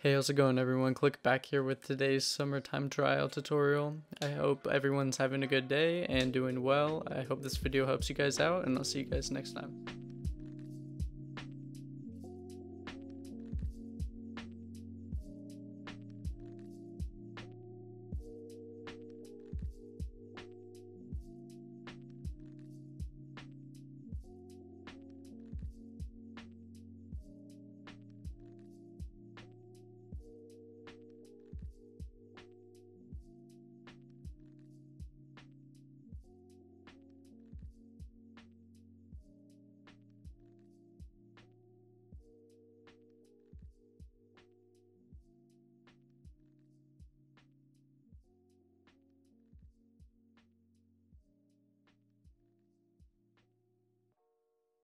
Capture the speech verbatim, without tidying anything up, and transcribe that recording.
Hey, how's it going, everyone? Click back here with today's summertime trial tutorial. I hope everyone's having a good day and doing well. I hope this video helps you guys out, and I'll see you guys next time.